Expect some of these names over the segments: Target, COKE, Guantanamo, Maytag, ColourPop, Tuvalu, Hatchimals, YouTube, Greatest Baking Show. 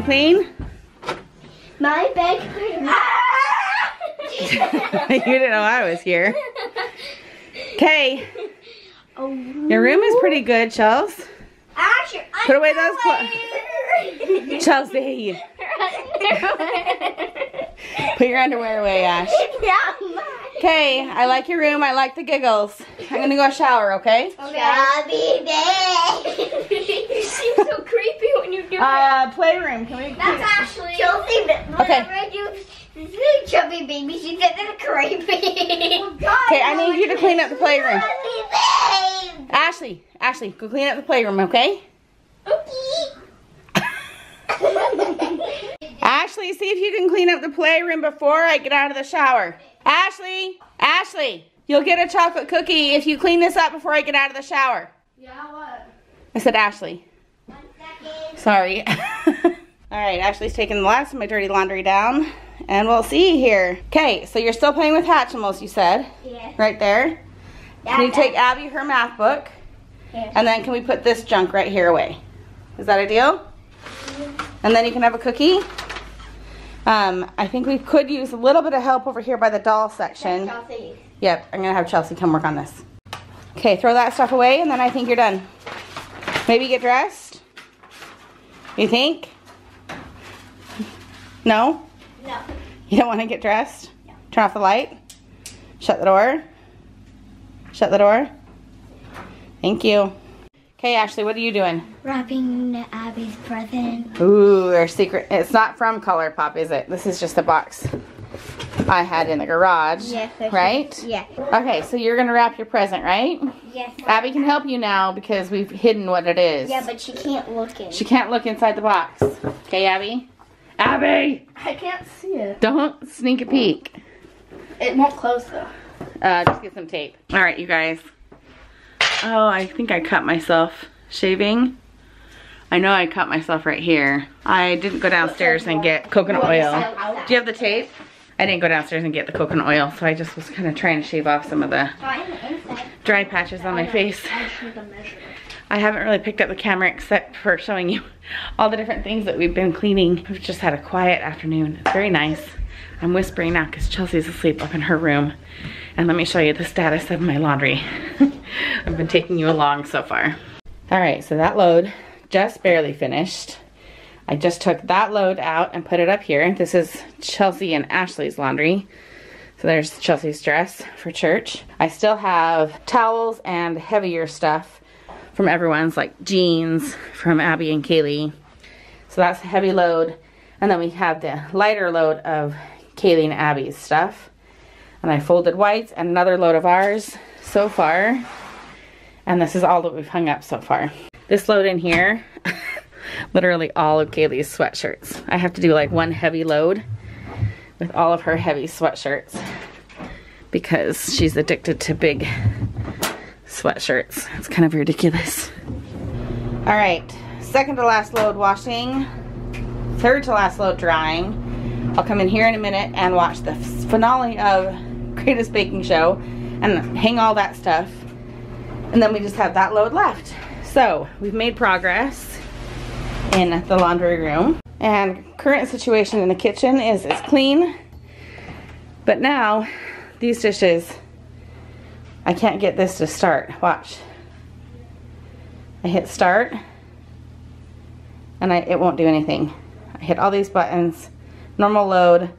and clean? My bed. You didn't know I was here. Okay. Oh, your room is pretty good, Chelsea. Asher, put away those clothes. Chelsea. Put your underwear away, Ash. Okay, I like your room. I like the giggles. I'm gonna go shower, okay? Okay. You seem so creepy when you do it. Playroom. Can we? That's Ashley. Chelsea, whenever I do chubby baby, she gets it creepy. Okay, I need you to clean up the playroom. Ashley, Ashley, go clean up the playroom, okay? Okay. Ashley, see if you can clean up the playroom before I get out of the shower. Ashley, Ashley, you'll get a chocolate cookie if you clean this up before I get out of the shower. Yeah, what? I said Ashley. 1 second. Sorry. Alright, Ashley's taking the last of my dirty laundry down. And we'll see here. Okay, so you're still playing with Hatchimals, you said? Yeah. Right there. Yeah, can you take Abby her math book? Yeah. And then can we put this junk right here away? Is that a deal? Yeah. And then you can have a cookie. I think we could use a little bit of help over here by the doll section. Chelsea. Yep, I'm going to have Chelsea come work on this. Okay, throw that stuff away and then I think you're done. Maybe get dressed? You think? No? No. You don't want to get dressed? No. Turn off the light? Shut the door? Shut the door? Thank you. Okay, Ashley, what are you doing? Wrapping Abby's present. Ooh, our secret. It's not from ColourPop, is it? This is just the box I had in the garage. Yes. Right? Yes. Okay, so you're going to wrap your present, right? Yes. Abby can help you now because we've hidden what it is. Yeah, but she can't look in. She can't look inside the box. Okay, Abby? Abby! I can't see it. Don't sneak a peek. It won't close, though. Just get some tape. All right, you guys. Oh, I think I cut myself shaving. I know I cut myself right here. I didn't go downstairs and get coconut oil. Do you have the tape? I didn't go downstairs and get the coconut oil, so I just was kind of trying to shave off some of the dry patches on my face. I haven't really picked up the camera except for showing you all the different things that we've been cleaning. We've just had a quiet afternoon. It's very nice. I'm whispering now because Chelsea's asleep up in her room. And let me show you the status of my laundry. I've been taking you along so far. All right, so that load just barely finished. I just took that load out and put it up here. This is Chelsea and Ashley's laundry. So there's Chelsea's dress for church. I still have towels and heavier stuff from everyone's, like jeans from Abby and Kaylee. So that's a heavy load. And then we have the lighter load of Kaylee and Abby's stuff. And I folded whites and another load of ours so far. And this is all that we've hung up so far. This load in here, literally all of Kaylee's sweatshirts. I have to do like one heavy load with all of her heavy sweatshirts because she's addicted to big sweatshirts. It's kind of ridiculous. All right, second to last load washing, third to last load drying. I'll come in here in a minute and watch the finale of Greatest Baking Show and hang all that stuff. And then we just have that load left. So we've made progress in the laundry room. And current situation in the kitchen is it's clean. But now these dishes, I can't get this to start. Watch. I hit start and it won't do anything. I hit all these buttons. Normal load,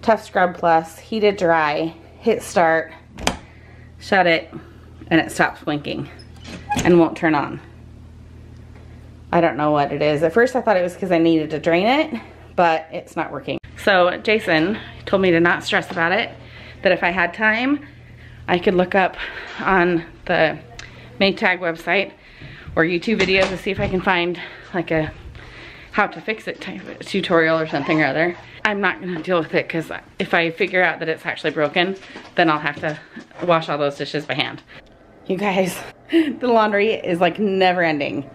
tough scrub plus, heated dry, hit start, shut it, and it stops blinking and won't turn on. I don't know what it is. At first I thought it was because I needed to drain it, but it's not working. So Jason told me to not stress about it, that if I had time, I could look up on the Maytag website or YouTube videos to see if I can find like a how to fix it type of tutorial or something or other. I'm not gonna deal with it because if I figure out that it's actually broken, then I'll have to wash all those dishes by hand. You guys, the laundry is like never ending.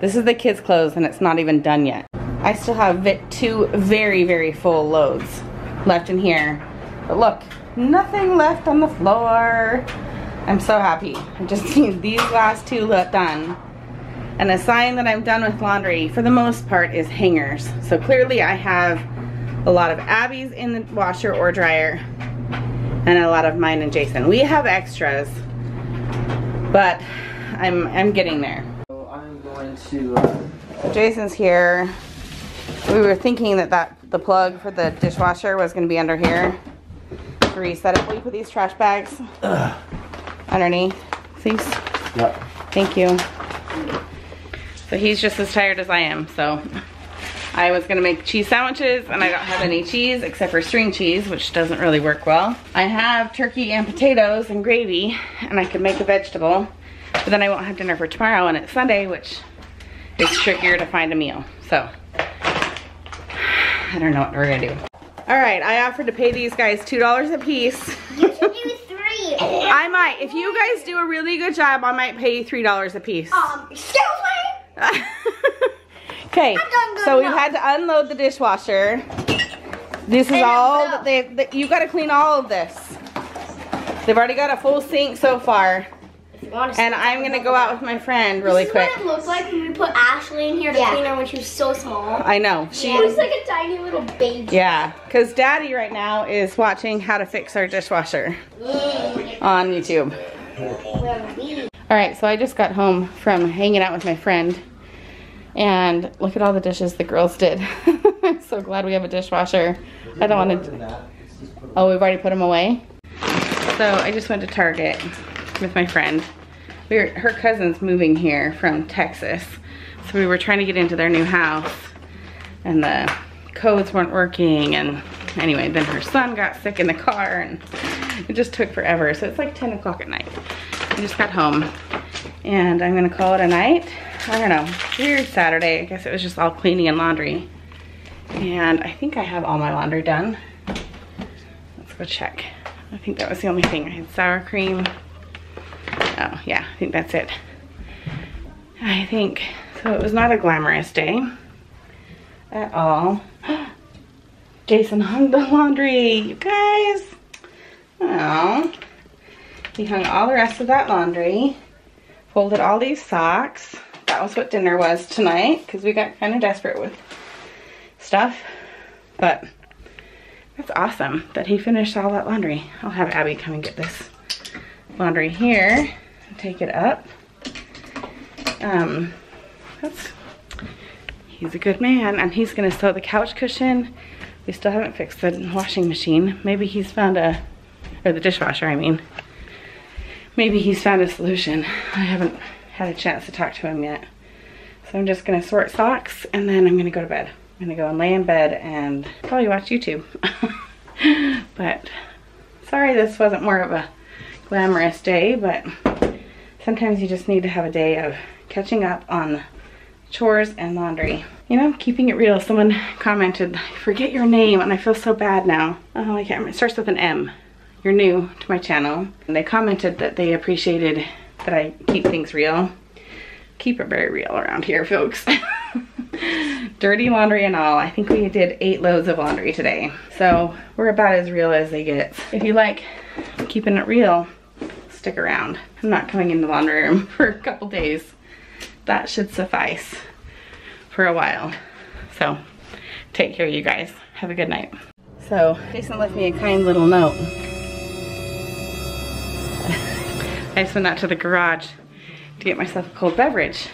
This is the kids' clothes and it's not even done yet. I still have two very, very full loads left in here. But look, nothing left on the floor. I'm so happy. I just need these last two done. And a sign that I'm done with laundry, for the most part, is hangers. So clearly I have a lot of Abby's in the washer or dryer, and a lot of mine and Jason. We have extras, but I'm getting there. So I'm going to... Jason's here. We were thinking that the plug for the dishwasher was going to be under here. To reset it, will you put these trash bags underneath? Please? Yeah. Thank you. So he's just as tired as I am, so I was gonna make cheese sandwiches and I don't have any cheese except for string cheese, which doesn't really work well. I have turkey and potatoes and gravy, and I could make a vegetable, but then I won't have dinner for tomorrow, and it's Sunday, which is trickier to find a meal. So I don't know what we're gonna do. All right, I offered to pay these guys $2 a piece. You should do $3. I might. If you guys do a really good job, I might pay you $3 a piece. Excuse me? Okay, so we've had to unload the dishwasher. This is all that you got to clean all of this. They've already got a full sink so far, and I'm gonna go out with my friend really quick. This is what it looks like when we put Ashley in here to clean her when she was so small. I know, she looks like a tiny little baby. Yeah, because Daddy right now is watching how to fix our dishwasher on YouTube. All right, so I just got home from hanging out with my friend. And look at all the dishes the girls did. I'm so glad we have a dishwasher. I don't want to... Oh, we've already put them away? So I just went to Target with my friend. Her cousin's moving here from Texas. So we were trying to get into their new house. And the codes weren't working. And anyway, then her son got sick in the car. And it just took forever. So it's like 10 o'clock at night. I just got home. And I'm going to call it a night. I don't know, weird Saturday. I guess it was just all cleaning and laundry. And I think I have all my laundry done. Let's go check. I think that was the only thing. I had sour cream. Oh yeah, I think that's it. I think, so it was not a glamorous day at all. Jason hung the laundry, you guys. Oh, he hung all the rest of that laundry. Folded all these socks. That was what dinner was tonight, because we got kind of desperate with stuff. But that's awesome that he finished all that laundry. I'll have Abby come and get this laundry here and take it up. He's a good man, and he's gonna sew the couch cushion. We still haven't fixed the washing machine. Maybe he's found or the dishwasher, I mean. Maybe he's found a solution. I haven't had a chance to talk to him yet. So I'm just gonna sort socks and then I'm gonna go to bed. I'm gonna go and lay in bed and probably watch YouTube. But sorry this wasn't more of a glamorous day, but sometimes you just need to have a day of catching up on chores and laundry. You know, keeping it real. Someone commented, I forget your name and I feel so bad now. Oh, I can't remember. It starts with an M. You're new to my channel. And they commented that they appreciated that I keep things real. Keep it very real around here, folks. Dirty laundry and all. I think we did 8 loads of laundry today. So we're about as real as they get. If you like keeping it real, stick around. I'm not coming in the laundry room for a couple days. That should suffice for a while. So take care, you guys. Have a good night. So Jason left me a kind little note. I just went out to the garage to get myself a cold beverage.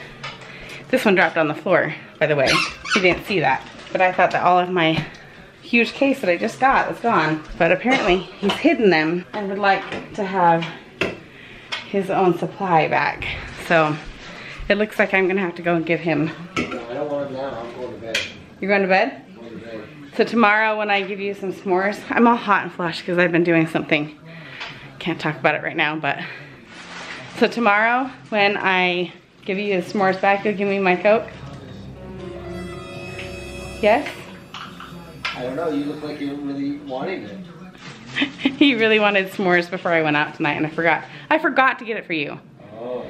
This one dropped on the floor, by the way. You didn't see that. But I thought that all of my huge case that I just got was gone. But apparently he's hidden them and would like to have his own supply back. So it looks like I'm gonna have to go and give him. No, I don't want it now, I'm going to bed. You're going to bed? I'm going to bed. So tomorrow when I give you some s'mores, I'm all hot and flushed because I've been doing something. Can't talk about it right now, but. So tomorrow, when I give you the s'mores back, you'll give me my Coke? Yes? I don't know, you look like you're really wanting it. He really wanted s'mores before I went out tonight and I forgot. I forgot to get it for you. Oh.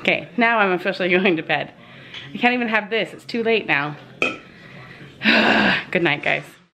Okay, now I'm officially going to bed. I can't even have this, it's too late now. Good night, guys.